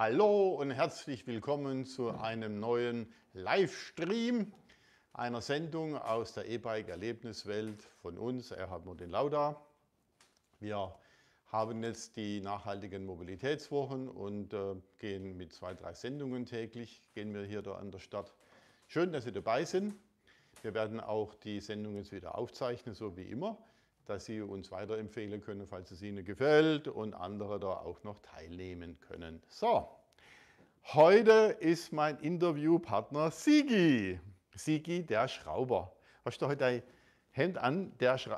Hallo und herzlich willkommen zu einem neuen Livestream einer Sendung aus der E-Bike-Erlebniswelt von uns, Erhard Martin Lauda. Wir haben jetzt die nachhaltigen Mobilitätswochen und gehen mit 2, 3 Sendungen täglich, gehen wir hier da an der Stadt. Schön, dass Sie dabei sind. Wir werden auch die Sendung jetzt wieder aufzeichnen, so wie immer, dass Sie uns weiterempfehlen können, falls es Ihnen gefällt und andere da auch noch teilnehmen können. So, heute ist mein Interviewpartner Sigi. Sigi, der Schrauber. Hast du heute dein Hemd an?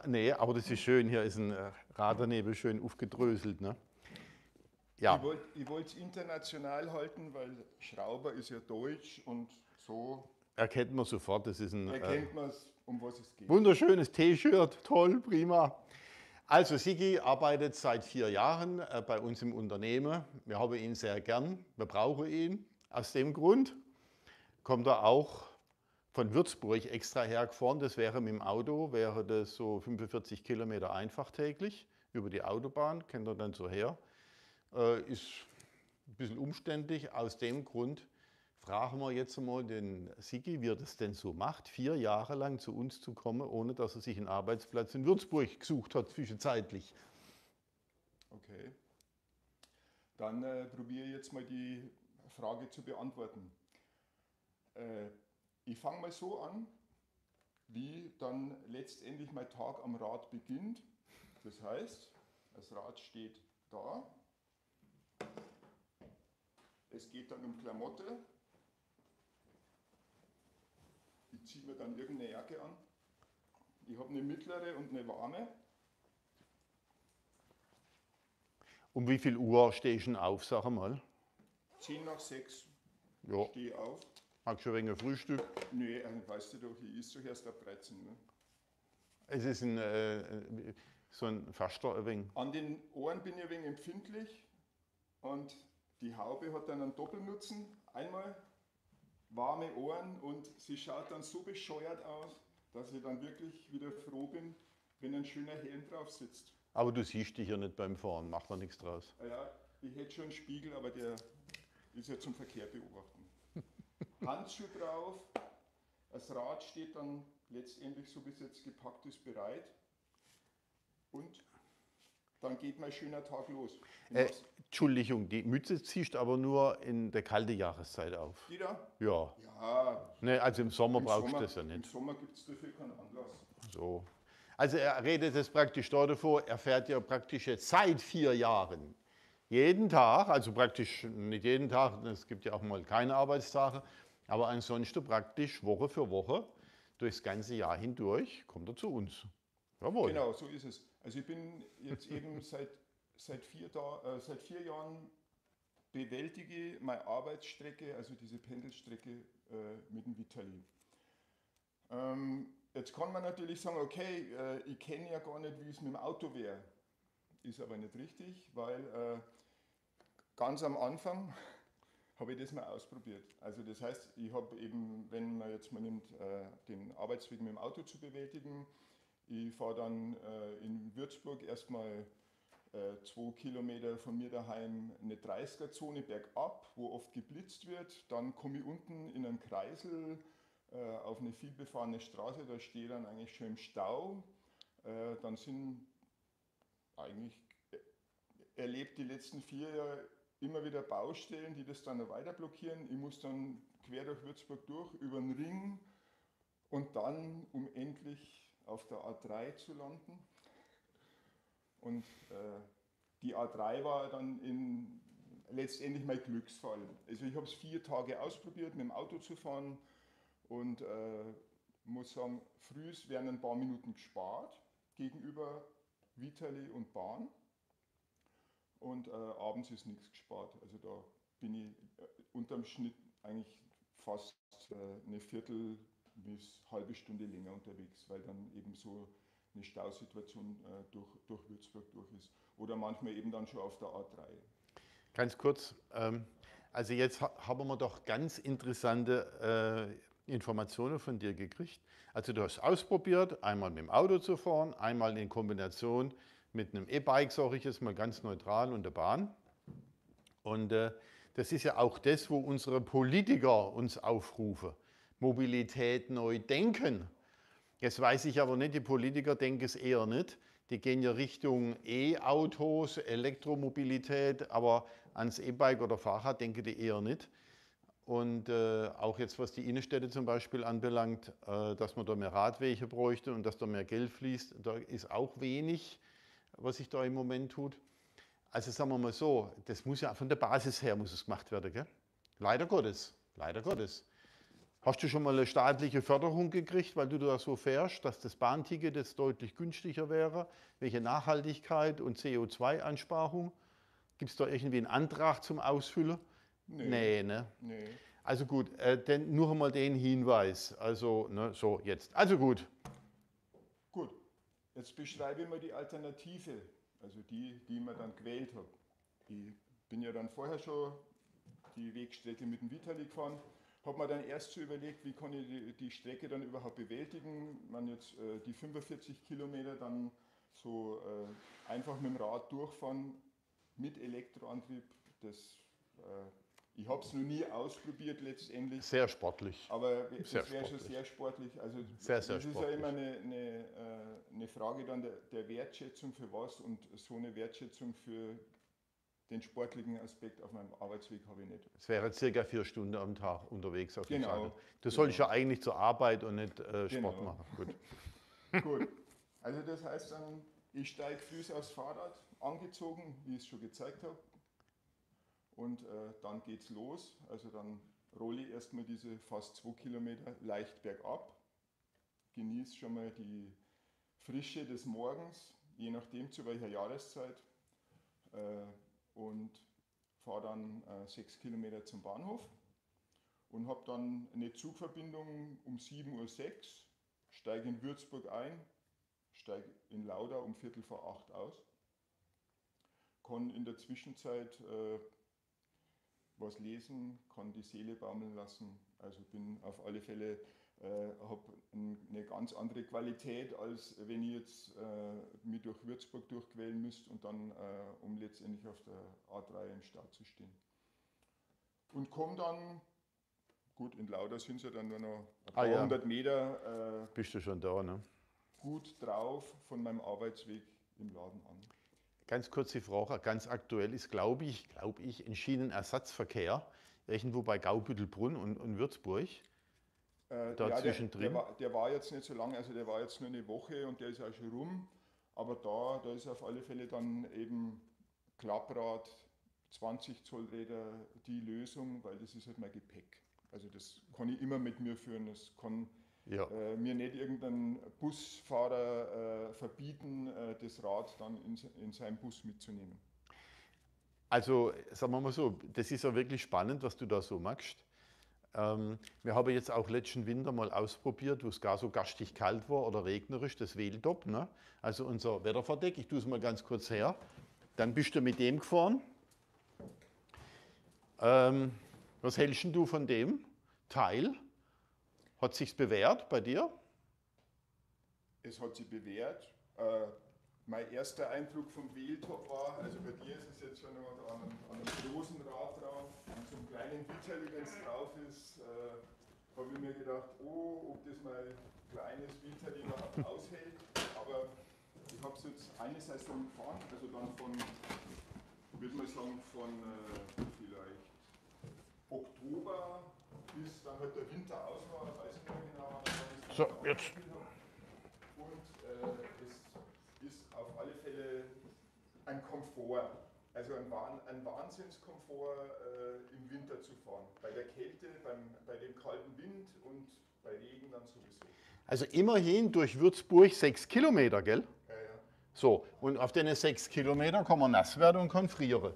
Nee, aber das ist schön. Hier ist ein Radernebel schön aufgedröselt. Ne? Ja. Ich wollte es international halten, weil Schrauber ist ja deutsch und so. Erkennt man sofort, das ist ein... Erkennt man, um was es geht. Wunderschönes T-Shirt, toll, prima. Also Sigi arbeitet seit 4 Jahren bei uns im Unternehmen. Wir haben ihn sehr gern, wir brauchen ihn. Aus dem Grund kommt er auch von Würzburg extra hergefahren. Das wäre mit dem Auto, wäre das so 45 Kilometer einfach täglich über die Autobahn, kennt er dann so her. Ist ein bisschen umständlich, aus dem Grund fragen wir jetzt mal den Sigi, wie er das denn so macht, 4 Jahre lang zu uns zu kommen, ohne dass er sich einen Arbeitsplatz in Würzburg gesucht hat, zwischenzeitlich. Okay, dann probiere ich jetzt mal die Frage zu beantworten. Ich fange mal so an, wie dann letztendlich mein Tag am Rad beginnt. Das heißt, das Rad steht da, es geht dann um Klamotte. Ich ziehe mir dann irgendeine Jacke an. Ich habe eine mittlere und eine warme. Um wie viel Uhr stehst du denn auf, sag mal? 5:10. Ja. Stehe ich auf. Magst du schon wegen Frühstück? Nee, weißt du doch, ich esse doch erst ab 13. Ne? Es ist ein, so ein Faster ein wenig. An den Ohren bin ich ein wenig empfindlich. Und die Haube hat dann einen Doppelnutzen. Einmal warme Ohren und sie schaut dann so bescheuert aus, dass ich dann wirklich wieder froh bin, wenn ein schöner Helm drauf sitzt. Aber du siehst dich ja nicht beim Fahren, macht da nichts draus. Ja, ich hätte schon einen Spiegel, aber der ist ja zum Verkehr beobachten. Handschuhe drauf, das Rad steht dann letztendlich, so wie es jetzt gepackt ist, bereit. Und dann geht mein schöner Tag los. Entschuldigung, die Mütze ziehst aber nur in der kalten Jahreszeit auf. Die da? Ja. Ja. Nee, also im Sommer brauchst du das ja nicht. Im Sommer gibt es dafür keinen Anlass. So. Also er redet jetzt praktisch davor, er fährt ja praktisch jetzt seit 4 Jahren jeden Tag, also praktisch nicht jeden Tag, es gibt ja auch mal keine Arbeitstage, aber ansonsten praktisch Woche für Woche durchs ganze Jahr hindurch kommt er zu uns. Jawohl. Genau, so ist es. Also ich bin jetzt eben seit 4 Jahren bewältige meine Arbeitsstrecke, also diese Pendelstrecke mit dem Vitali. Jetzt kann man natürlich sagen, okay, ich kenne ja gar nicht, wie es mit dem Auto wäre. Ist aber nicht richtig, weil ganz am Anfang habe ich das mal ausprobiert. Also das heißt, ich habe eben, wenn man jetzt mal nimmt, den Arbeitsweg mit dem Auto zu bewältigen, ich fahre dann in Würzburg erstmal 2 Kilometer von mir daheim eine 30er-Zone bergab, wo oft geblitzt wird. Dann komme ich unten in einen Kreisel auf eine vielbefahrene Straße, da stehe ich dann eigentlich schon im Stau. Dann sind eigentlich erlebt die letzten 4 Jahre immer wieder Baustellen, die das dann weiter blockieren. Ich muss dann quer durch Würzburg durch, über den Ring und dann, um endlich auf der A3 zu landen. Und die A3 war dann letztendlich mein Glücksfall. Also ich habe es 4 Tage ausprobiert, mit dem Auto zu fahren und muss sagen, frühs werden ein paar Minuten gespart gegenüber Vitali und Bahn und abends ist nichts gespart. Also da bin ich unterm Schnitt eigentlich fast eine Viertel bis halbe Stunde länger unterwegs, weil dann eben so eine Stausituation durch Würzburg durch ist. Oder manchmal eben dann schon auf der A3. Ganz kurz, also jetzt haben wir doch ganz interessante Informationen von dir gekriegt. Also du hast ausprobiert, einmal mit dem Auto zu fahren, einmal in Kombination mit einem E-Bike, sage ich jetzt mal ganz neutral, und der Bahn. Und Das ist ja auch das, wo unsere Politiker uns aufrufen. Mobilität neu denken. Jetzt weiß ich aber nicht, die Politiker denken es eher nicht. Die gehen ja Richtung E-Autos, Elektromobilität, aber ans E-Bike oder Fahrrad denken die eher nicht. Und auch jetzt, was die Innenstädte zum Beispiel anbelangt, dass man da mehr Radwege bräuchte und dass da mehr Geld fließt, da ist auch wenig, was sich da im Moment tut. Also sagen wir mal so, das muss ja von der Basis her muss es gemacht werden, gell? Leider Gottes, leider Gottes. Hast du schon mal eine staatliche Förderung gekriegt, weil du da so fährst, dass das Bahnticket jetzt deutlich günstiger wäre? Welche Nachhaltigkeit und CO2-Einsparung? Gibt es da irgendwie einen Antrag zum Ausfüllen? Nee, ne? Nee. Also gut, denn nur einmal den Hinweis. Also, ne, so jetzt. Also gut. Gut, jetzt beschreibe ich mal die Alternative, also die man dann gewählt hat. Ich bin ja dann vorher schon die Wegstrecke mit dem Vitali gefahren. Habe mir dann erst so überlegt, wie kann ich die Strecke dann überhaupt bewältigen. Man jetzt die 45 Kilometer dann so einfach mit dem Rad durchfahren, mit Elektroantrieb. Ich habe es noch nie ausprobiert letztendlich. Sehr sportlich. Aber es wäre schon sehr sportlich. Also sehr das sportlich. Ist ja immer eine Frage dann der Wertschätzung für was. Und so eine Wertschätzung für den sportlichen Aspekt auf meinem Arbeitsweg habe ich nicht. Es wären circa 4 Stunden am Tag unterwegs auf dem Fahrrad. Du solltest ja eigentlich zur Arbeit und nicht Sport machen. Gut. Gut. Also das heißt dann, ich steige früh aufs Fahrrad, angezogen, wie ich es schon gezeigt habe. Und dann geht's los. Also dann rolle ich erstmal diese fast 2 Kilometer leicht bergab. Genieße schon mal die Frische des Morgens, je nachdem zu welcher Jahreszeit. Und fahre dann 6 Kilometer zum Bahnhof und habe dann eine Zugverbindung um 7.06 Uhr, steige in Würzburg ein, steige in Lauda um 7:45 aus, kann in der Zwischenzeit was lesen, kann die Seele baumeln lassen, also bin auf alle Fälle, habe eine ganz andere Qualität, als wenn ich jetzt mich durch Würzburg durchquälen müsste und dann, um letztendlich auf der A3 im Start zu stehen. Und komme dann, gut, in Lauda sind es ja dann nur noch ein paar hundert Meter. Bist du schon da, ne? Gut drauf von meinem Arbeitsweg im Laden an. Ganz kurze Frage, ganz aktuell ist, glaube ich, ein Schienenersatzverkehr, irgendwo bei Gaubüttelbrunn und Würzburg. Da ja, der war jetzt nicht so lange, also der war jetzt nur eine Woche und der ist auch schon rum. Aber da ist auf alle Fälle dann eben Klapprad, 20 Zoll Räder die Lösung, weil das ist halt mein Gepäck. Also das kann ich immer mit mir führen, das kann mir nicht irgendein Busfahrer verbieten, das Rad dann in seinem Bus mitzunehmen. Also sagen wir mal so, das ist ja wirklich spannend, was du da so machst. Wir haben jetzt auch letzten Winter mal ausprobiert, wo es gar so gastig kalt war oder regnerisch, das Veltop, ne? Also unser Wetterverdeck, ich tue es mal ganz kurz her. Dann bist du mit dem gefahren. Was hältst du von dem Teil? Hat sich's bewährt bei dir? Es hat sich bewährt. Mein erster Eindruck vom Veltop war, also bei dir ist es jetzt schon an einem großen Rad drauf, an so einem kleinen Vitali, wenn es drauf ist, habe ich mir gedacht, oh, ob das mein kleines Vitali überhaupt aushält. Aber ich habe es jetzt einerseits dann gefahren, also dann würde man sagen, vielleicht Oktober bis dann halt der Winter aus war, weiß ich nicht genau. So, jetzt. Und ist auf alle Fälle ein Komfort, also ein Wahnsinnskomfort im Winter zu fahren. Bei der Kälte, bei dem kalten Wind und bei Regen dann sowieso. Also immerhin durch Würzburg 6 Kilometer, gell? Ja, ja. So, und auf den 6 Kilometer kann man nass werden und kann frieren.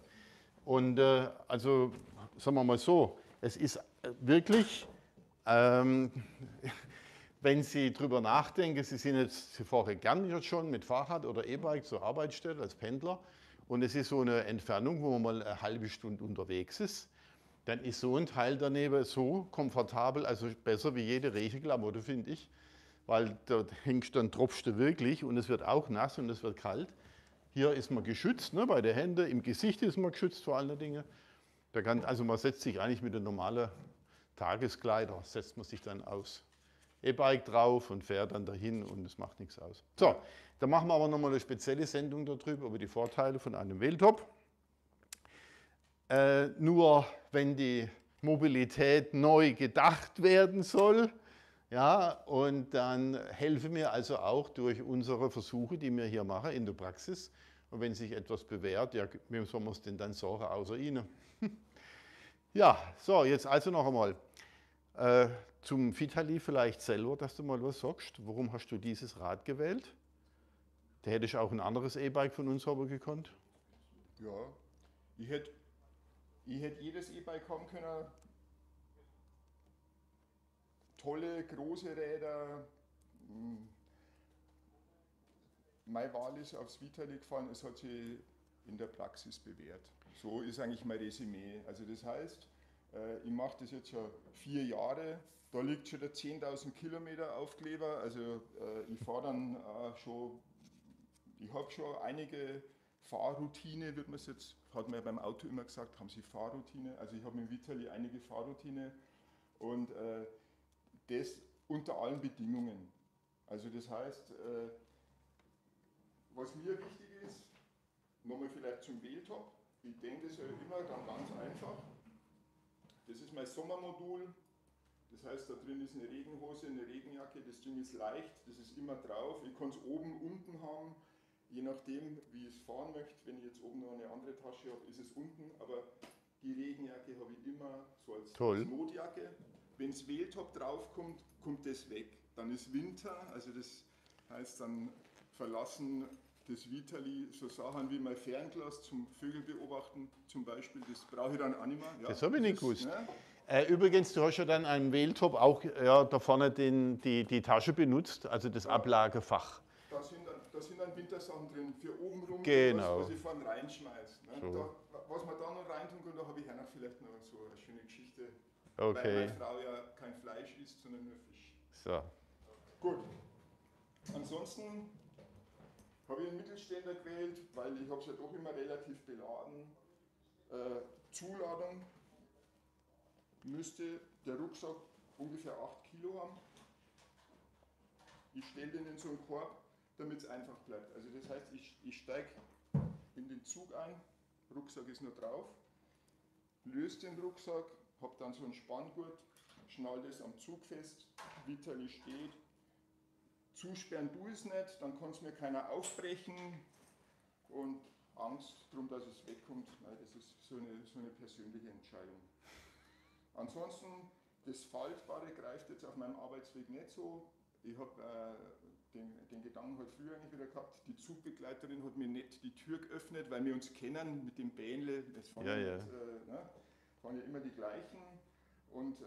Und also, sagen wir mal so, es ist wirklich... Wenn Sie darüber nachdenken, Sie fahren gern jetzt schon mit Fahrrad oder E-Bike zur Arbeitsstelle als Pendler und es ist so eine Entfernung, wo man mal eine halbe Stunde unterwegs ist, dann ist so ein Teil daneben so komfortabel, also besser wie jede Regenklamotte, finde ich, weil da hängst dann tropfst du wirklich und es wird auch nass und es wird kalt. Hier ist man geschützt, ne, bei den Händen, im Gesicht ist man geschützt vor allen Dingen. Da kann, also man setzt sich eigentlich mit einem normalen Tageskleider, setzt man sich dann aus E-Bike drauf und fährt dann dahin und es macht nichts aus. So, da machen wir aber nochmal eine spezielle Sendung darüber, über die Vorteile von einem Veltop. Nur wenn die Mobilität neu gedacht werden soll, ja, und dann helfen wir also auch durch unsere Versuche, die wir hier machen in der Praxis. Und wenn sich etwas bewährt, ja, wem soll man es denn dann sagen, außer Ihnen? Ja, so, jetzt also noch einmal zum Vitali vielleicht selber, dass du mal was sagst. Warum hast du dieses Rad gewählt? Da hätte ich auch ein anderes E-Bike von uns haben gekonnt. Ja, ich hätte jedes E-Bike haben können. Tolle, große Räder. Meine Wahl ist aufs Vitali gefahren, es hat sich in der Praxis bewährt. So ist eigentlich mein Resümee. Also das heißt, ich mache das jetzt schon 4 Jahre, da liegt schon der 10.000 Kilometer Aufkleber. Also ich fahre dann schon, ich habe schon einige Fahrroutine, wird man es jetzt, hat man ja beim Auto immer gesagt, haben Sie Fahrroutine? Also ich habe mit Vitali einige Fahrroutine und das unter allen Bedingungen. Also das heißt, was mir wichtig ist, nochmal vielleicht zum Veltop. Ich denke, das ist ja immer dann ganz einfach. Das ist mein Sommermodul. Das heißt, da drin ist eine Regenhose, eine Regenjacke. Das Ding ist leicht, das ist immer drauf. Ich kann es oben, unten haben. Je nachdem, wie ich es fahren möchte. Wenn ich jetzt oben noch eine andere Tasche habe, ist es unten. Aber die Regenjacke habe ich immer so als Notjacke. Wenn das Veltop draufkommt, kommt das weg. Dann ist Winter, also das heißt dann verlassen das Vitali, so Sachen wie mein Fernglas zum Vögel beobachten zum Beispiel, das brauche ich dann auch nicht mehr. Ja, das habe ich nicht gewusst. Ne? Übrigens, du hast ja dann einen Veltop auch ja, da vorne die Tasche benutzt, also das ja. Ablagefach. Da sind dann Wintersachen drin, für oben rum, genau. Was ich vorne reinschmeiße. Ne? So. Da, was man da noch reintun kann, da habe ich ja noch vielleicht noch so eine schöne Geschichte, okay. Weil meine Frau ja kein Fleisch isst, sondern nur Fisch. So. Gut. Ansonsten habe ich einen Mittelständler gewählt, weil ich habe es ja doch immer relativ beladen. Zuladung müsste der Rucksack ungefähr 8 Kilo haben. Ich stelle den in so einen Korb, damit es einfach bleibt. Also das heißt, ich steige in den Zug ein, Rucksack ist nur drauf, löse den Rucksack, habe dann so einen Spanngurt, schnall das am Zug fest, Vitali steht. Zusperren du es nicht, dann kann es mir keiner aufbrechen und Angst darum, dass es wegkommt, nein, das ist so eine persönliche Entscheidung. Ansonsten, das Faltbare greift jetzt auf meinem Arbeitsweg nicht so. Ich habe den Gedanken halt früher eigentlich wieder gehabt, die Zugbegleiterin hat mir nicht die Tür geöffnet, weil wir uns kennen mit dem Bähnle, das waren ja, ja. Waren ja immer die gleichen. Und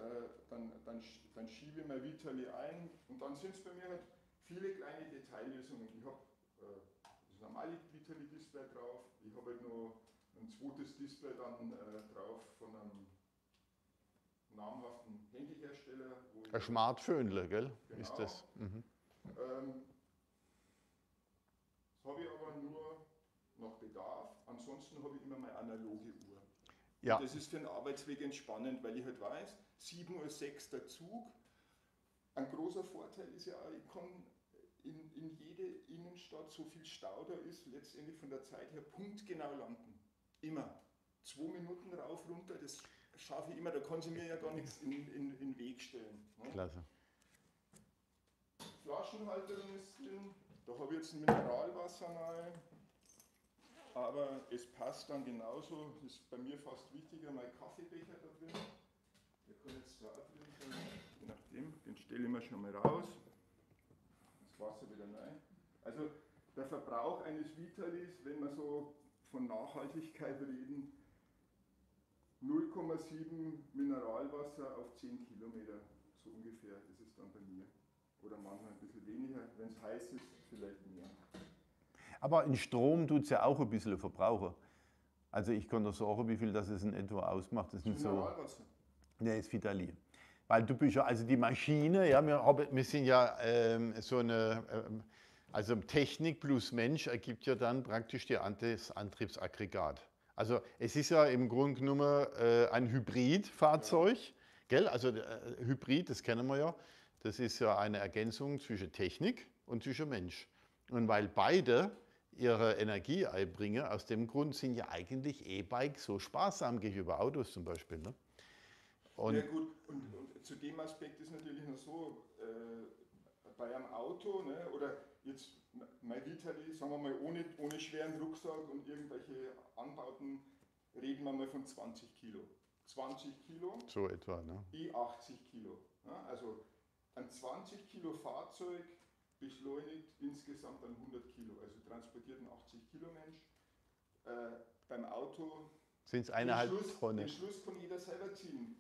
dann schiebe ich mein Vitali ein und dann sind es bei mir halt viele kleine Detaillösungen. Ich habe das normale Vitali-Display drauf, ich habe halt noch ein zweites Display dann drauf von einem namhaften Handyhersteller. Ein Smartphone, gell? Genau. Ist das? Mhm. Das habe ich aber nur nach Bedarf, ansonsten habe ich immer meine analoge Uhr. Ja. Das ist für den Arbeitsweg entspannend, weil ich halt weiß, 7.06 Uhr der Zug. Ein großer Vorteil ist ja, ich kann in jede Innenstadt, so viel Stau da ist, letztendlich von der Zeit her punktgenau landen. Immer. 2 Minuten rauf, runter, das schaffe ich immer, da kann sie mir ja gar nichts in den Weg stellen. Ne? Klasse. Flaschenhalterin ist drin, da habe ich jetzt ein Mineralwasser rein. Aber es passt dann genauso, das ist bei mir fast wichtiger, mein Kaffeebecher da drin. Der kann jetzt da drin sein, je nachdem, den stelle ich mir schon mal raus. Das Wasser wieder rein. Also der Verbrauch eines Vitalis, wenn wir so von Nachhaltigkeit reden, 0,7 Mineralwasser auf 10 Kilometer, so ungefähr ist es dann bei mir. Oder manchmal ein bisschen weniger, wenn es heiß ist, vielleicht mehr. Aber in Strom tut es ja auch ein bisschen verbrauchen. Also ich kann dir sagen, wie viel das in etwa ausmacht. Das ist so. Ja, ist Vitali. Weil du bist ja, also die Maschine, ja, wir sind ja so eine, also Technik plus Mensch ergibt ja dann praktisch das Antriebsaggregat. Also es ist ja im Grunde genommen ein Hybridfahrzeug, ja. Gell? Also Hybrid, das kennen wir ja, das ist ja eine Ergänzung zwischen Technik und zwischen Mensch. Und weil beide ihre Energie einbringen, aus dem Grund sind ja eigentlich E-Bikes so sparsam gegenüber Autos zum Beispiel. Ne? Und ja gut, und zu dem Aspekt ist natürlich noch so, bei einem Auto, ne, oder jetzt mein Vitali, sagen wir mal, ohne schweren Rucksack und irgendwelche Anbauten, reden wir mal von 20 Kilo. 20 Kilo, so etwa, ne? E80 Kilo. Ne? Also ein 20 Kilo Fahrzeug beschleunigt insgesamt an 100 Kilo, also transportiert ein 80 Kilo Mensch. Beim Auto sind es 1,5 Tonnen. Den Schluss kann jeder selber ziehen.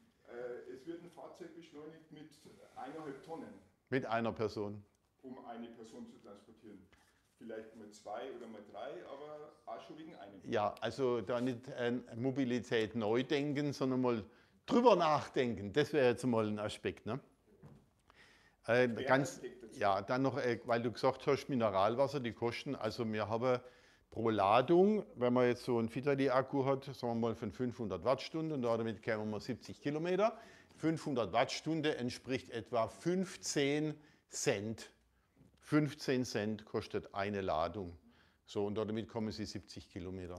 Es wird ein Fahrzeug beschleunigt mit 1,5 Tonnen. Mit einer Person. Um eine Person zu transportieren. Vielleicht mal 2 oder mal 3, aber auch schon wegen einem. Ja, also da nicht Mobilität neu denken, sondern mal drüber nachdenken. Das wäre jetzt mal ein Aspekt. Ne? Ganz, ja, dann noch, weil du gesagt hast, Mineralwasser, die Kosten. Also wir haben pro Ladung, wenn man jetzt so einen Vitali-Akku hat, sagen wir mal von 500 Wattstunden, und damit kämen wir 70 Kilometer. 500 Wattstunde entspricht etwa 15 Cent. 15 Cent kostet eine Ladung. So, und damit kommen Sie 70 Kilometer.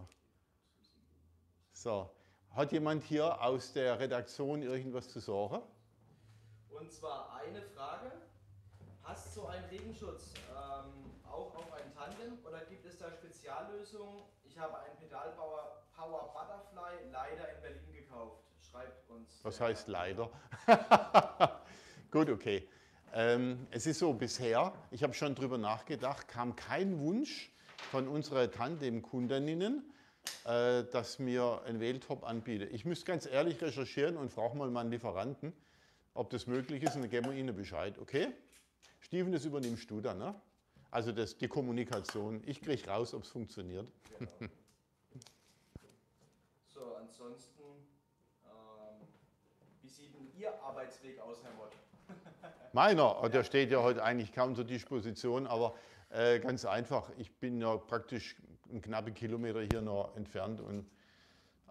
So, hat jemand hier aus der Redaktion irgendwas zu sagen? Und zwar eine Frage. Passt so ein Regenschutz auch auf ein Tandem oder gibt es da Speziallösungen? Ich habe einen Pedalbauer Power Butterfly leider in Berlin gekauft. Schreibt uns. Was heißt leider? Gut, okay. Es ist so, bisher, ich habe schon drüber nachgedacht, kam kein Wunsch von unseren Tandem-Kundinnen, dass mir ein Veltop anbietet. Ich müsste ganz ehrlich recherchieren und frage mal meinen Lieferanten, ob das möglich ist, und dann geben wir Ihnen Bescheid, okay? Steven, das übernimmst du dann, ne? Also das, die Kommunikation, ich kriege raus, ob es funktioniert. Genau. So, ansonsten, wie sieht denn Ihr Arbeitsweg aus, Herr Mott? Meiner, der steht ja heute eigentlich kaum zur Disposition, aber ganz einfach, ich bin ja praktisch einen knappen Kilometer hier noch entfernt, und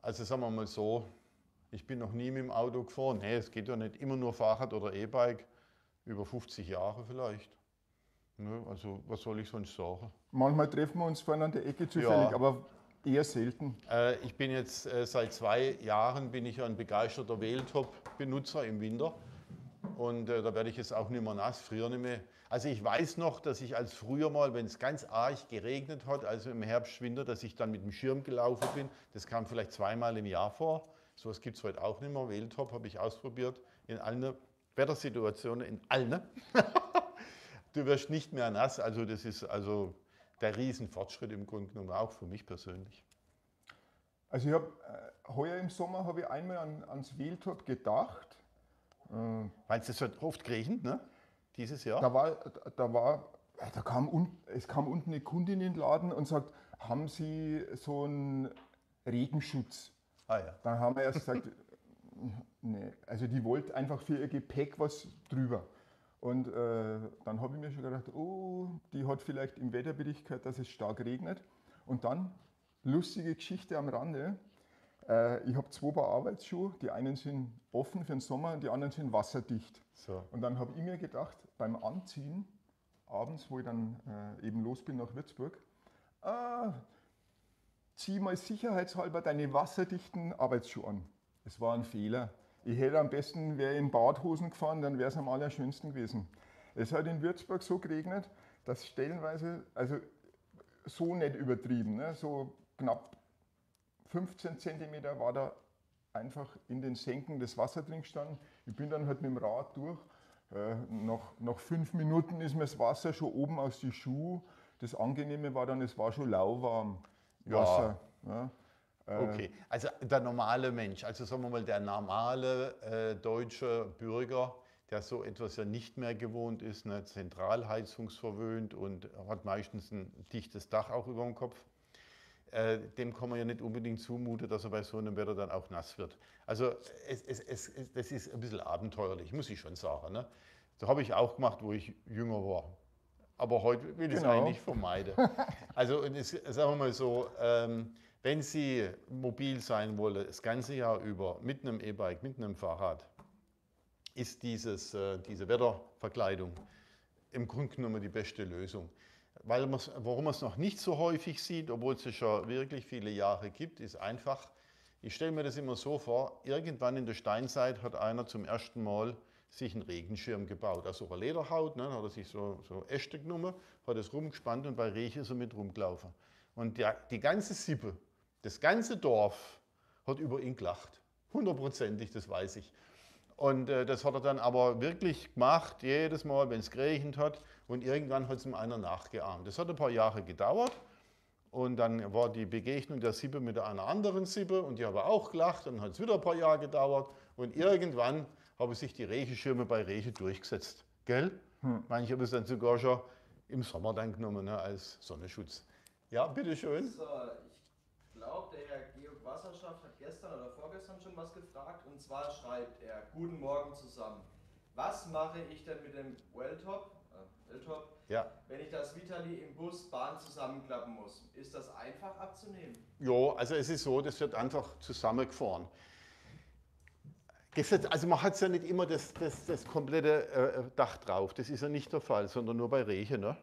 also sagen wir mal so, ich bin noch nie mit dem Auto gefahren. Nee, es geht ja nicht immer nur Fahrrad oder E-Bike, über 50 Jahre vielleicht. Ne, also was soll ich sonst sagen? Manchmal treffen wir uns vorne an der Ecke zufällig, ja, aber eher selten. Ich bin jetzt seit 2 Jahren bin ich ein begeisterter Veltop-Benutzer im Winter. Und da werde ich jetzt auch nicht mehr nass, friere nicht mehr. Also ich weiß noch, dass ich als früher mal, wenn es ganz arg geregnet hat, also im Herbst, Winter, dass ich dann mit dem Schirm gelaufen bin. Das kam vielleicht 2-mal im Jahr vor. So etwas gibt es heute auch nicht mehr. Veltop habe ich ausprobiert, in allen Wettersituationen, in allen. Du wirst nicht mehr nass, also das ist also der Riesenfortschritt im Grunde genommen, auch für mich persönlich. Also ich habe heuer im Sommer habe ich einmal ans Veltop gedacht. Weil es wird oft geregnet, ne? Dieses Jahr. Es kam unten eine Kundin in den Laden und sagt, haben Sie so einen Regenschutz? Ah, ja. Dann haben wir erst gesagt, nee, also die wollte einfach für ihr Gepäck was drüber. Und dann habe ich mir schon gedacht, oh, die hat vielleicht im Wetterbericht gehört, dass es stark regnet. Und dann, lustige Geschichte am Rande. Ich habe 2 Paar Arbeitsschuhe, die einen sind offen für den Sommer und die anderen sind wasserdicht. So. Und dann habe ich mir gedacht, beim Anziehen, abends, wo ich dann eben los bin nach Würzburg, zieh mal sicherheitshalber deine wasserdichten Arbeitsschuhe an. Es war ein Fehler. Ich hätte am besten, wäre in Badhosen gefahren, dann wäre es am allerschönsten gewesen. Es hat in Würzburg so geregnet, dass stellenweise, also so nicht übertrieben, ne, so knapp 15 cm war da einfach in den Senken das Wasser drin gestanden. Ich bin dann halt mit dem Rad durch. Nach 5 Minuten ist mir das Wasser schon oben aus die Schuhe. Das Angenehme war dann, es war schon lauwarm Wasser. Ja. Ja. Okay, also der normale Mensch, also sagen wir mal der normale deutsche Bürger, der so etwas ja nicht mehr gewohnt ist, ne, zentralheizungsverwöhnt und hat meistens ein dichtes Dach auch über dem Kopf. Dem kann man ja nicht unbedingt zumuten, dass er bei so einem Wetter dann auch nass wird. Also das ist ein bisschen abenteuerlich, muss ich schon sagen. Ne? Das habe ich auch gemacht, wo ich jünger war. Aber heute will ich es eigentlich vermeiden. Also sagen wir mal so, Wenn Sie mobil sein wollen, das ganze Jahr über, mit einem E-Bike, mit einem Fahrrad, ist diese Wetterverkleidung im Grunde genommen die beste Lösung. Weil warum man es noch nicht so häufig sieht, obwohl es schon wirklich viele Jahre gibt, ist einfach, ich stelle mir das immer so vor, irgendwann in der Steinzeit hat einer zum ersten Mal sich einen Regenschirm gebaut. Aus so einer Lederhaut, ne, hat er sich so Äste genommen, hat es rumgespannt und bei Regen ist er mit rumgelaufen. Und die ganze Sippe, das ganze Dorf hat über ihn gelacht. Hundertprozentig, das weiß ich. Und das hat er dann aber wirklich gemacht, jedes Mal, wenn es geregnet hat. Und irgendwann hat es ihm einer nachgeahmt. Das hat ein paar Jahre gedauert. Und dann war die Begegnung der Sippe mit einer anderen Sippe. Und die haben auch gelacht. Und dann hat es wieder ein paar Jahre gedauert. Und irgendwann haben sich die Regenschirme bei Regen durchgesetzt. Gell? Hm. Manche haben es dann sogar schon im Sommer dann genommen, ne, als Sonnenschutz. Ja, bitteschön. So, ich glaube, der Herr Georg Wasserschaft hat gestern oder vorgestern schon was gefragt. Und zwar schreibt er, guten Morgen zusammen. Was mache ich denn mit dem Veltop, wenn ich das Vitali im Bus, Bahn zusammenklappen muss? Ist das einfach abzunehmen? Jo, also es ist so, das wird einfach zusammengefahren. Also man hat ja nicht immer das komplette Dach drauf. Das ist ja nicht der Fall, sondern nur bei Regen, ne?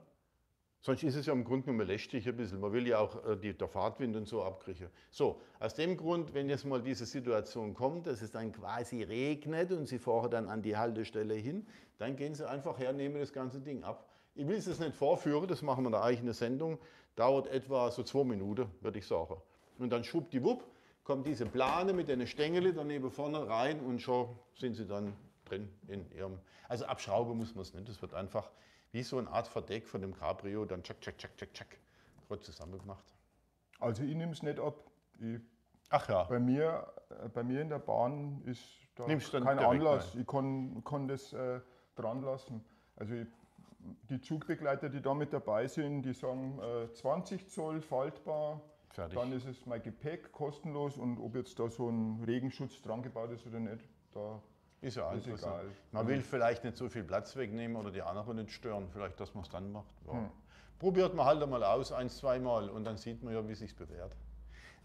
Sonst ist es ja im Grunde genommen lästig ein bisschen. Man will ja auch der Fahrtwind und so abkriechen. So, aus dem Grund, wenn jetzt mal diese Situation kommt, dass es dann quasi regnet und Sie fahren dann an die Haltestelle hin, dann gehen Sie einfach her, nehmen das ganze Ding ab. Ich will es jetzt nicht vorführen, das machen wir in der eigenen Sendung. Dauert etwa so 2 Minuten, würde ich sagen. Und dann schwuppdiwupp kommt diese Plane mit den Stängel daneben vorne rein und schon sind Sie dann drin in Ihrem... Also abschrauben muss man es nicht, das wird einfach... Wie so eine Art Verdeck von dem Cabrio, dann tschak, gerade zusammen gemacht. Also ich nehme es nicht ab. Ach ja. Bei mir in der Bahn ist da kein Anlass. Rein. Ich kann das dran lassen. Also die Zugbegleiter, die da mit dabei sind, die sagen 20 Zoll faltbar. Fertig. Dann ist es mein Gepäck kostenlos und ob jetzt da so ein Regenschutz dran gebaut ist oder nicht, da ist ja alles egal. Man will vielleicht nicht so viel Platz wegnehmen oder die anderen nicht stören, vielleicht, dass man es dann macht. Ja. Hm. Probiert man halt einmal aus, 1-2 Mal und dann sieht man ja, wie es sich bewährt.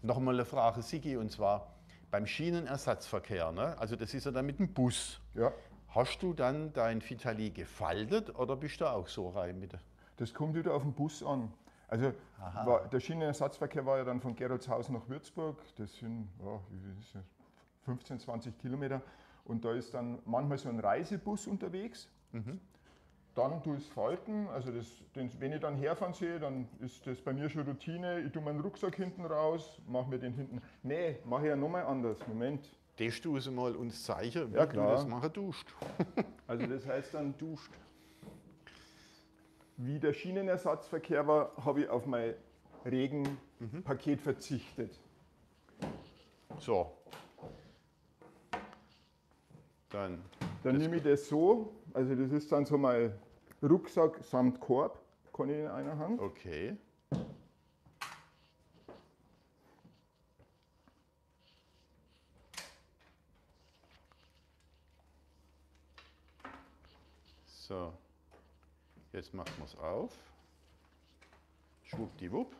Nochmal eine Frage, Sigi, und zwar beim Schienenersatzverkehr, ne? Also das ist ja dann mit dem Bus. Ja. Hast du dann dein Vitali gefaltet oder bist du auch so rein mit? Das kommt wieder auf den Bus an. Also der Schienenersatzverkehr war ja dann von Gerolzhausen nach Würzburg, das sind 15, 20 Kilometer. Und da ist dann manchmal so ein Reisebus unterwegs. Mhm. Dann tue ich es falten. Also wenn ich dann herfahren sehe, dann ist das bei mir schon Routine. Ich tue meinen Rucksack hinten raus, mache mir den hinten. Nee, mache ich ja nochmal anders. Moment. Das tust du mal uns zeigen, wie ja, klar. Du das machen duscht. Also das heißt dann duscht. Wie der Schienenersatzverkehr war, habe ich auf mein Regenpaket verzichtet. So. Dann nehme ich das so, also das ist dann so mein Rucksack samt Korb, kann ich in einer Hand. Okay. So, jetzt machen wir es auf. Schwuppdiwupp.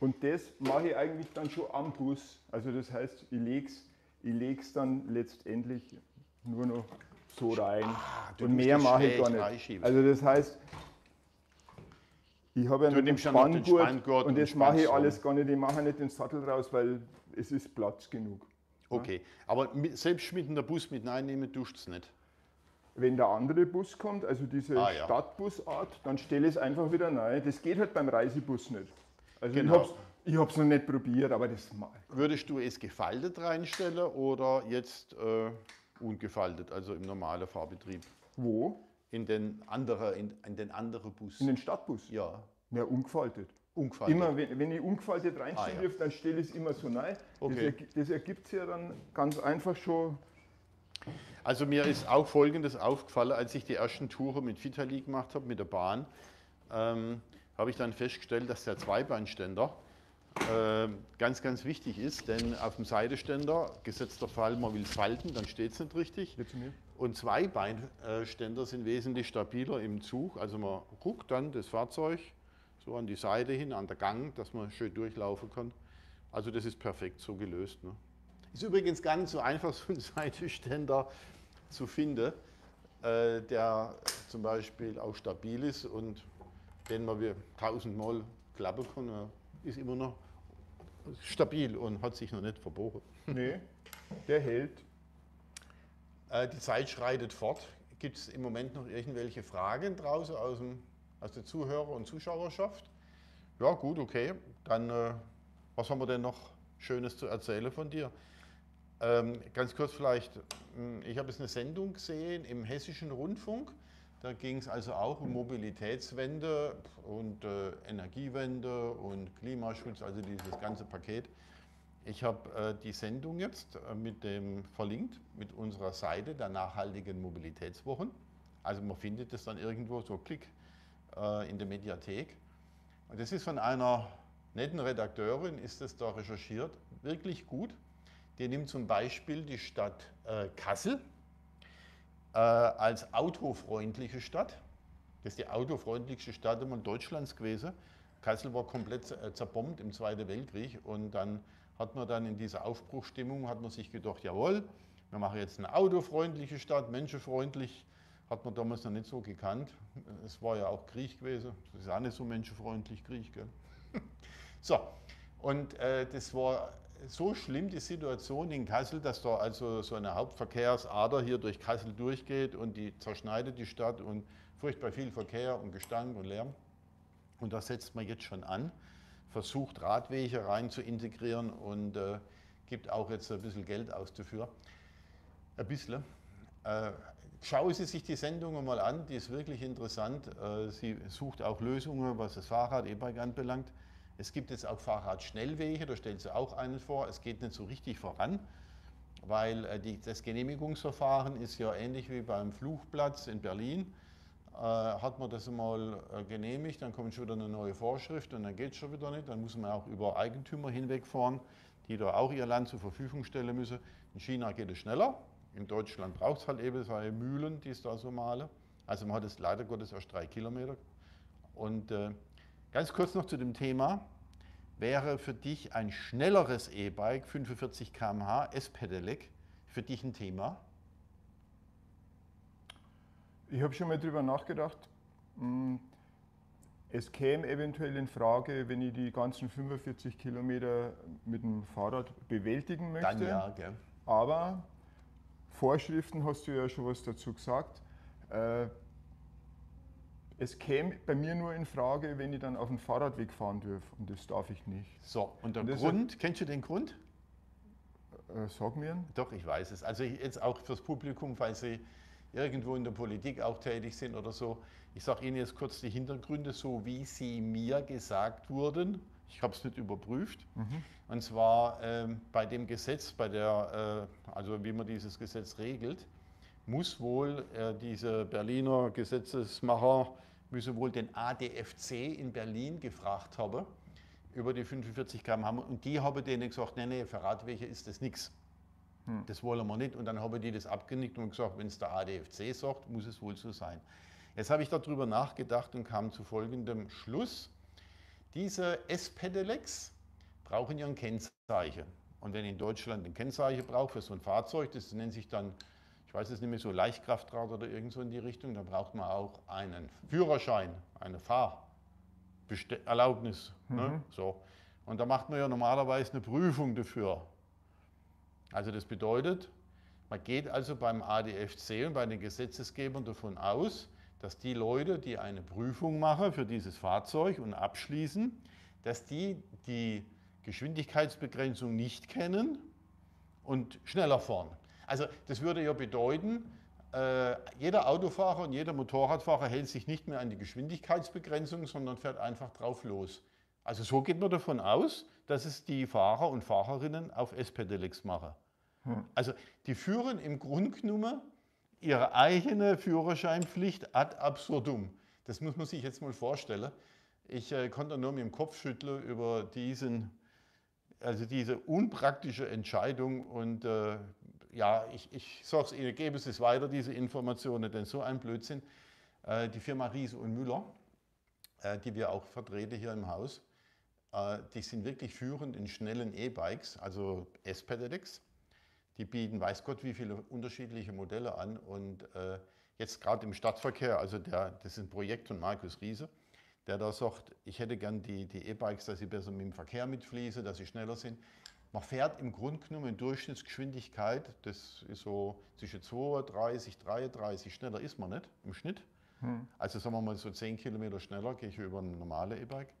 Und das mache ich eigentlich dann schon am Bus. Also das heißt, ich leg's dann letztendlich nur noch so rein. Und mehr mache ich gar nicht. Also das heißt, ich habe ja einen Spanngurt und das mache ich alles gar nicht. Ich mache nicht den Sattel raus, weil es ist Platz genug. Okay, ja? Aber selbst mitten der Bus mit reinnehmen tust es nicht. Wenn der andere Bus kommt, also diese Stadtbusart, dann stelle ich es einfach wieder rein. Das geht halt beim Reisebus nicht. Also genau. Ich habe es noch nicht probiert, aber das mal. Würdest du es gefaltet reinstellen oder jetzt ungefaltet, also im normalen Fahrbetrieb? Wo? In den anderen Bus. In den Stadtbus? Ja. Ja, ungefaltet. Ungefaltet. Immer, wenn ich ungefaltet reinstellen darf, dann stelle ich es immer so rein. Okay. Das ergibt es ja dann ganz einfach schon. Also mir ist auch Folgendes aufgefallen, als ich die ersten Touren mit Vitali gemacht habe, mit der Bahn. Habe ich dann festgestellt, dass der Zweibeinständer ganz, ganz wichtig ist, denn auf dem Seitenständer, gesetzter Fall, man will falten, dann steht es nicht richtig. Und Zweibeinständer sind wesentlich stabiler im Zug, also man guckt dann das Fahrzeug so an die Seite hin, an der Gang, dass man schön durchlaufen kann. Also das ist perfekt so gelöst. Ne? Ist übrigens gar nicht so einfach, so einen Seitenständer zu finden, der zum Beispiel auch stabil ist und den man wie 1000 Mal klappen kann, ist immer noch stabil und hat sich noch nicht verbogen. Nee, der hält. Die Zeit schreitet fort. Gibt es im Moment noch irgendwelche Fragen draußen aus der Zuhörer- und Zuschauerschaft? Ja gut, okay. Dann, was haben wir denn noch Schönes zu erzählen von dir? Ganz kurz vielleicht, ich habe jetzt eine Sendung gesehen im Hessischen Rundfunk. Da ging es also auch um Mobilitätswende und Energiewende und Klimaschutz, also dieses ganze Paket. Ich habe die Sendung jetzt mit dem verlinkt, mit unserer Seite der nachhaltigen Mobilitätswochen. Also man findet das dann irgendwo, so Klick in der Mediathek. Und das ist von einer netten Redakteurin, ist das da recherchiert, wirklich gut. Die nimmt zum Beispiel die Stadt Kassel als autofreundliche Stadt. Das ist die autofreundlichste Stadt in Deutschlands gewesen. Kassel war komplett zerbombt im Zweiten Weltkrieg und dann hat man dann in dieser Aufbruchstimmung, hat man sich gedacht, jawohl, wir machen jetzt eine autofreundliche Stadt, menschenfreundlich, hat man damals noch nicht so gekannt. Es war ja auch Krieg gewesen, das ist auch nicht so menschenfreundlich, Krieg, gell? So, und das war so schlimm, die Situation in Kassel, dass da also so eine Hauptverkehrsader hier durch Kassel durchgeht und die zerschneidet die Stadt und furchtbar viel Verkehr und Gestank und Lärm. Und das setzt man jetzt schon an, versucht Radwege rein zu integrieren und gibt auch jetzt ein bisschen Geld aus dafür. Ein bisschen. Schauen Sie sich die Sendung mal an, die ist wirklich interessant. Sie sucht auch Lösungen, was das Fahrrad, E-Bike anbelangt. Es gibt jetzt auch Fahrradschnellwege, da stellt sie auch einen vor. Es geht nicht so richtig voran, weil das Genehmigungsverfahren ist ja ähnlich wie beim Flugplatz in Berlin. Hat man das mal genehmigt, dann kommt schon wieder eine neue Vorschrift und dann geht es schon wieder nicht. Dann muss man auch über Eigentümer hinwegfahren, die da auch ihr Land zur Verfügung stellen müssen. In China geht es schneller, in Deutschland braucht es halt eben solche Mühlen, die es da so malen. Also man hat es leider Gottes erst 3 Kilometer. Und ganz kurz noch zu dem Thema, wäre für dich ein schnelleres E-Bike, 45 km/h, S-Pedelec, für dich ein Thema? Ich habe schon mal darüber nachgedacht, es käme eventuell in Frage, wenn ich die ganzen 45 Kilometer mit dem Fahrrad bewältigen möchte. Dann ja, gell. Aber Vorschriften hast du ja schon was dazu gesagt. Es käme bei mir nur in Frage, wenn ich dann auf den Fahrradweg fahren dürfe und das darf ich nicht. So, und der Grund, kennst du den Grund? Sag mir ihn. Doch, ich weiß es. Also jetzt auch fürs Publikum, weil sie irgendwo in der Politik auch tätig sind oder so. Ich sage Ihnen jetzt kurz die Hintergründe, so wie sie mir gesagt wurden. Ich habe es nicht überprüft. Und zwar bei dem Gesetz, also wie man dieses Gesetz regelt, muss wohl diese Berliner Gesetzesmacher müssen wohl den ADFC in Berlin gefragt haben über die 45 km/h. Und die haben denen gesagt, nee, nee, für Radwege ist das nichts. Das wollen wir nicht. Und dann haben die das abgenickt und gesagt, wenn es der ADFC sagt, muss es wohl so sein. Jetzt habe ich darüber nachgedacht und kam zu folgendem Schluss. Diese S-Pedelecs brauchen ja ein Kennzeichen. Und wenn in Deutschland ein Kennzeichen braucht für so ein Fahrzeug, das nennt sich dann, ich weiß es nicht mehr, so Leichtkraftrad oder irgend so in die Richtung, dann braucht man auch einen Führerschein, eine Fahrerlaubnis. Ne? So. Und da macht man ja normalerweise eine Prüfung dafür. Also das bedeutet, man geht also beim ADFC und bei den Gesetzesgebern davon aus, dass die Leute, die eine Prüfung machen für dieses Fahrzeug und abschließen, dass die die Geschwindigkeitsbegrenzung nicht kennen und schneller fahren. Also das würde ja bedeuten, jeder Autofahrer und jeder Motorradfahrer hält sich nicht mehr an die Geschwindigkeitsbegrenzung, sondern fährt einfach drauf los. Also so geht man davon aus, dass es die Fahrer und Fahrerinnen auf S-Pedelecs machen. Also die führen im Grunde genommen ihre eigene Führerscheinpflicht ad absurdum. Das muss man sich jetzt mal vorstellen. Ich konnte nur mit dem Kopf schütteln über diese unpraktische Entscheidung. Und ja, ich sage es Ihnen, gebe es weiter, diese Informationen, denn so ein Blödsinn. Die Firma Riese und Müller die wir auch vertreten hier im Haus. Die sind wirklich führend in schnellen E-Bikes, also S-Pedelecs. Die bieten weiß Gott wie viele unterschiedliche Modelle an und jetzt gerade im Stadtverkehr, also das ist ein Projekt von Markus Riese, der da sagt, ich hätte gern die E-Bikes, dass sie besser mit dem Verkehr mitfließen, dass sie schneller sind. Man fährt im Grunde genommen in Durchschnittsgeschwindigkeit, das ist so zwischen 32, 33, schneller ist man nicht im Schnitt. Also sagen wir mal so 10 Kilometer schneller gehe ich über ein normales E-Bike.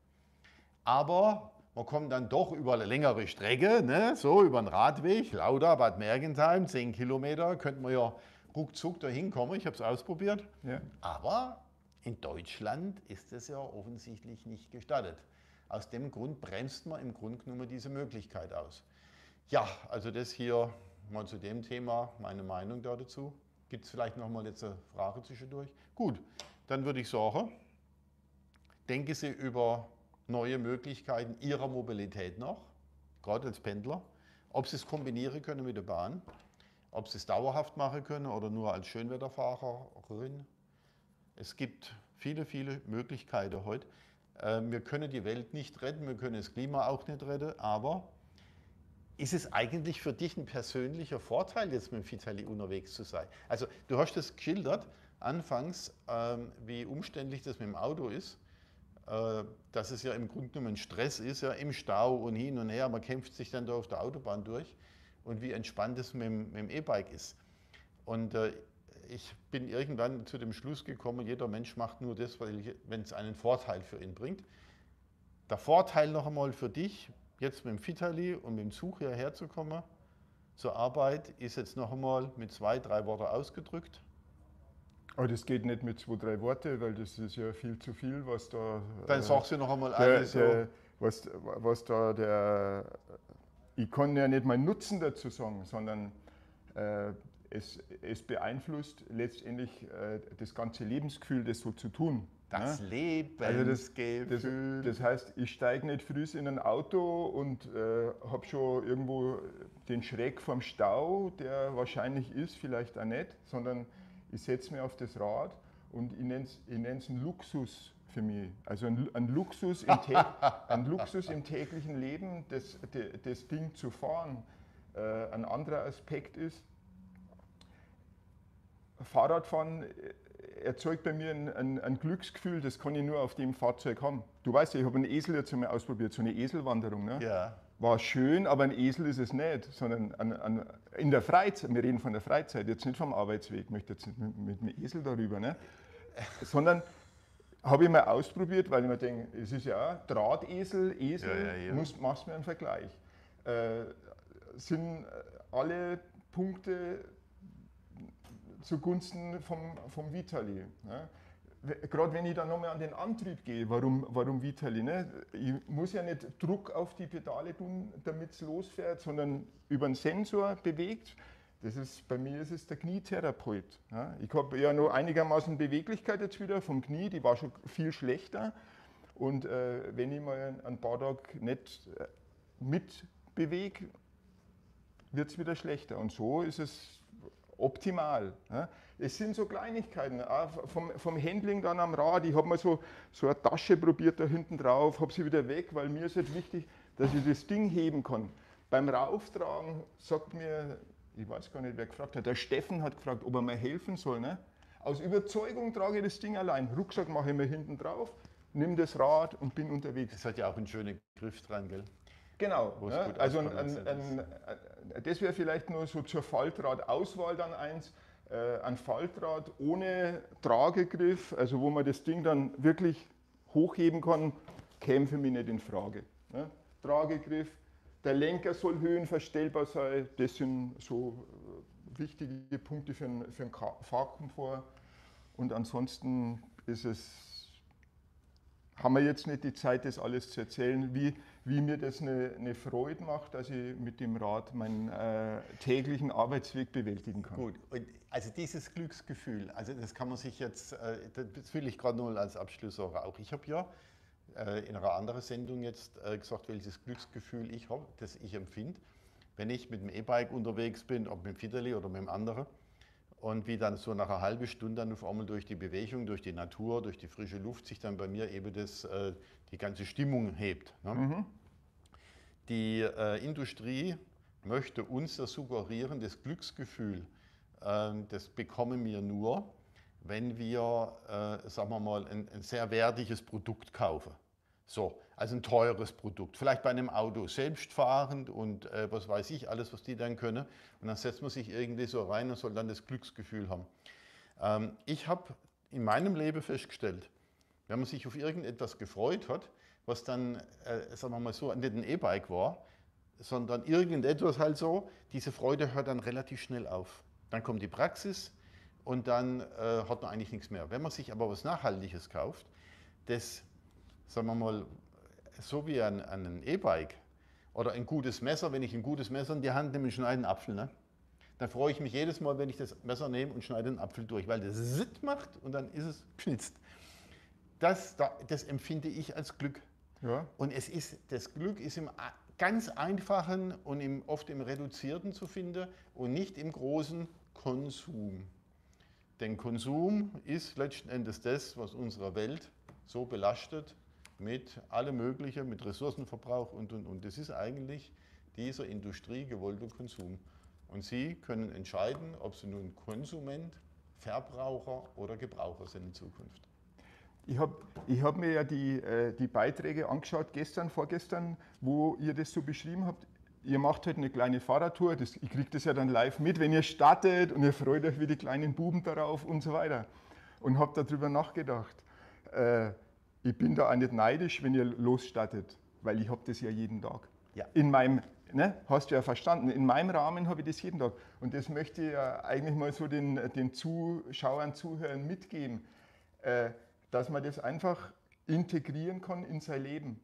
Aber man kommt dann doch über eine längere Strecke, ne? So über einen Radweg, Lauda, Bad Mergentheim, 10 Kilometer, könnte man ja ruckzuck da hinkommen, ich habe es ausprobiert. Ja. Aber in Deutschland ist es ja offensichtlich nicht gestattet. Aus dem Grund bremst man im Grunde genommen diese Möglichkeit aus. Ja, also das hier mal zu dem Thema, meine Meinung dazu. Gibt es vielleicht noch mal eine letzte Frage zwischendurch? Gut, dann würde ich sagen, denken Sie über neue Möglichkeiten Ihrer Mobilität noch, gerade als Pendler, ob Sie es kombinieren können mit der Bahn, ob Sie es dauerhaft machen können oder nur als Schönwetterfahrerin. Es gibt viele, viele Möglichkeiten heute. Wir können die Welt nicht retten, wir können das Klima auch nicht retten, aber ist es eigentlich für dich ein persönlicher Vorteil, jetzt mit dem Vitali unterwegs zu sein? Also du hast das geschildert, anfangs, wie umständlich das mit dem Auto ist. Dass es ja im Grunde genommen Stress ist, ja, im Stau und hin und her, man kämpft sich dann da auf der Autobahn durch und wie entspannt es mit dem E-Bike ist. Und ich bin irgendwann zu dem Schluss gekommen, jeder Mensch macht nur das, wenn es einen Vorteil für ihn bringt. Der Vorteil noch einmal für dich, jetzt mit dem Vitali und mit dem Zug hierher zu kommen, zur Arbeit, ist jetzt noch einmal mit 2, 3 Worten ausgedrückt. Aber das geht nicht mit 2, 3 Worten, weil das ist ja viel zu viel, was da. Dann sagst du noch einmal alles. Ich kann ja nicht mal Nutzen dazu sagen, sondern es beeinflusst letztendlich das ganze Lebensgefühl, das so zu tun. Das Lebensgefühl. Also das heißt, ich steige nicht früh in ein Auto und habe schon irgendwo den Schreck vom Stau, der wahrscheinlich ist, vielleicht auch nicht, sondern ich setze mich auf das Rad und ich nenne es einen Luxus für mich. Also ein Luxus im täglichen Leben, das Ding zu fahren. Ein anderer Aspekt ist, Fahrradfahren erzeugt bei mir ein Glücksgefühl, das kann ich nur auf dem Fahrzeug haben. Du weißt ja, ich habe einen Esel jetzt einmal ausprobiert, so eine Eselwanderung. Ne? Ja. War schön, aber ein Esel ist es nicht, sondern in der Freizeit, wir reden von der Freizeit, jetzt nicht vom Arbeitsweg, ich möchte jetzt nicht mit dem Esel darüber, ne? Sondern habe ich mal ausprobiert, weil ich mir denke, es ist ja auch Drahtesel, Esel, machst mir einen Vergleich. Sind alle Punkte zugunsten vom Vitali. Ne? Gerade wenn ich dann nochmal an den Antrieb gehe, warum Vitali? Ne? Ich muss ja nicht Druck auf die Pedale tun, damit es losfährt, sondern über einen Sensor bewegt. Bei mir ist es der Knietherapeut. Ne? Ich habe ja nur einigermaßen Beweglichkeit jetzt wieder vom Knie, die war schon viel schlechter. Und wenn ich mal ein paar Tage nicht mitbewege, wird es wieder schlechter. Und so ist es optimal. Es sind so Kleinigkeiten, auch vom Handling dann am Rad. Ich habe mal so eine Tasche probiert da hinten drauf, habe sie wieder weg, weil mir ist jetzt wichtig, dass ich das Ding heben kann. Beim Rauftragen sagt mir, ich weiß gar nicht, wer gefragt hat, der Steffen hat gefragt, ob er mir helfen soll. Ne? Aus Überzeugung trage ich das Ding allein. Rucksack mache ich mir hinten drauf, nimm das Rad und bin unterwegs. Das hat ja auch einen schönen Griff dran, gell? Genau, ne? Also das wäre vielleicht nur so zur Faltradauswahl dann eins, ein Faltrad ohne Tragegriff, also wo man das Ding dann wirklich hochheben kann, käme für mich nicht in Frage. Ne? Tragegriff, der Lenker soll höhenverstellbar sein, das sind so wichtige Punkte für einen Fahrkomfort und ansonsten ist es, haben wir jetzt nicht die Zeit, das alles zu erzählen, wie mir das eine Freude macht, dass ich mit dem Rad meinen täglichen Arbeitsweg bewältigen kann. Gut, und also dieses Glücksgefühl, also das kann man sich jetzt, das will ich gerade nur als Abschluss sagen. Auch ich habe ja in einer anderen Sendung jetzt gesagt, welches Glücksgefühl ich habe, das ich empfinde, wenn ich mit dem E-Bike unterwegs bin, ob mit dem Vitali oder mit dem anderen. Und wie dann so nach einer halben Stunde dann auf einmal durch die Bewegung, durch die Natur, durch die frische Luft sich dann bei mir eben das, die ganze Stimmung hebt. Ne? Mhm. Die Industrie möchte uns das suggerieren, das Glücksgefühl, das bekommen wir nur, wenn wir, sagen wir mal, ein sehr wertiges Produkt kaufen. So, also ein teures Produkt, vielleicht bei einem Auto selbstfahrend und was weiß ich, alles, was die dann können. Und dann setzt man sich irgendwie so rein und soll dann das Glücksgefühl haben. Ich habe in meinem Leben festgestellt, wenn man sich auf irgendetwas gefreut hat, was dann, sagen wir mal so, nicht ein E-Bike war, sondern irgendetwas halt so, diese Freude hört dann relativ schnell auf. Dann kommt die Praxis und dann hat man eigentlich nichts mehr. Wenn man sich aber was Nachhaltiges kauft, das, sagen wir mal, so wie ein E-Bike oder ein gutes Messer, wenn ich ein gutes Messer in die Hand nehme und schneide einen Apfel, ne? Dann freue ich mich jedes Mal, wenn ich das Messer nehme und schneide einen Apfel durch, weil das Sitt macht und dann ist es geschnitzt. Das empfinde ich als Glück. Ja. Und es ist, das Glück ist im ganz Einfachen und oft im Reduzierten zu finden und nicht im großen Konsum. Denn Konsum ist letzten Endes das, was unsere Welt so belastet, mit allem Möglichen, mit Ressourcenverbrauch und. Das ist eigentlich dieser Industrie gewollter Konsum. Und Sie können entscheiden, ob Sie nun Konsument, Verbraucher oder Gebraucher sind in Zukunft. Ich hab mir ja die Beiträge angeschaut, gestern, vorgestern, wo ihr das so beschrieben habt. Ihr macht heute eine kleine Fahrradtour, ich kriege das ja dann live mit, wenn ihr startet und ihr freut euch wie die kleinen Buben darauf und so weiter. Und habt darüber nachgedacht. Ich bin da auch nicht neidisch, wenn ihr losstartet, weil ich habe das ja jeden Tag. Ja. In meinem, ne, hast du ja verstanden, in meinem Rahmen habe ich das jeden Tag. Und das möchte ich ja eigentlich mal so den Zuschauern, Zuhörern mitgeben, dass man das einfach integrieren kann in sein Leben.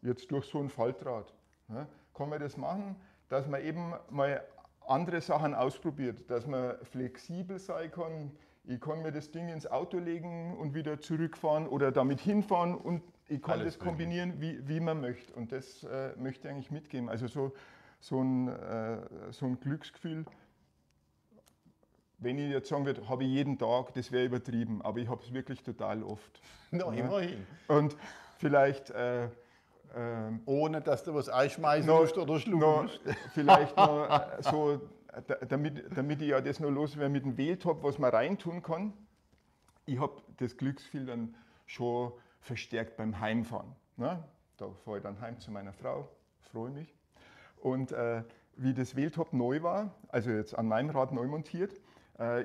Jetzt durch so ein Faltrad. Ne, kann man das machen, dass man eben mal andere Sachen ausprobiert, dass man flexibel sein kann. Ich kann mir das Ding ins Auto legen und wieder zurückfahren oder damit hinfahren und ich kann alles das kombinieren, wie man möchte. Und das möchte ich eigentlich mitgeben. Also so ein Glücksgefühl, wenn ich jetzt sagen würde, habe ich jeden Tag, das wäre übertrieben, aber ich habe es wirklich total oft. No, immerhin. Und vielleicht... ohne, dass du was einschmeißen musst oder schlucken musst. Vielleicht noch so... Damit ich ja das noch loswerde mit dem Veltop, was man reintun kann. Ich habe das Glücksgefühl dann schon verstärkt beim Heimfahren. Ne? Da fahre ich dann heim zu meiner Frau, freue mich. Und wie das Veltop neu war, also jetzt an meinem Rad neu montiert,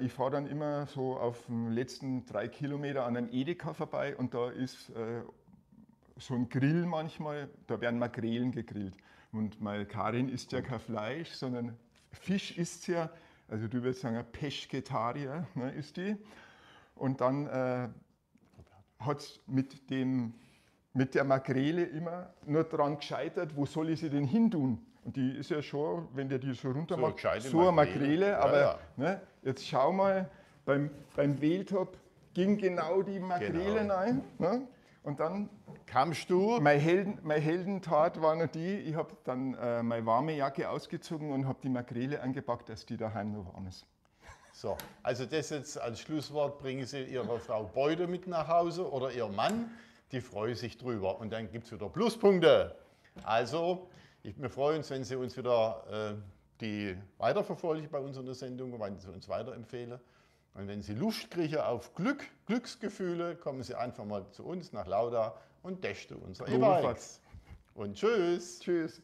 ich fahre dann immer so auf den letzten 3 Kilometer an einem Edeka vorbei und da ist so ein Grill manchmal, da werden Makrelen gegrillt. Und meine Karin isst ja kein Fleisch, sondern Fisch ist ja, also du würdest sagen, Pescetarier, ne, ist die. Und dann hat es mit der Makrele immer nur dran gescheitert, wo soll ich sie denn hintun? Und die ist ja schon, wenn der die so runter macht, so eine Makrele. Ja, aber ja. Ne, jetzt schau mal, beim Veltop ging genau die Makrele rein. Genau. Ne? Und dann kamst du. Meine Heldentat war noch die, ich habe dann meine warme Jacke ausgezogen und habe die Makrele angepackt, dass die daheim noch warm ist. So, also das jetzt als Schlusswort, bringen Sie Ihrer Frau Beute mit nach Hause oder Ihr Mann, die freuen sich drüber. Und dann gibt es wieder Pluspunkte. Also, wir freuen uns, wenn Sie uns wieder die weiterverfolgen bei unserer Sendung, wenn Sie uns weiterempfehlen. Und wenn Sie Lust kriegen auf Glück, Glücksgefühle, kommen Sie einfach mal zu uns nach Lauda und dächten unser E-Bikes. Und tschüss. Tschüss.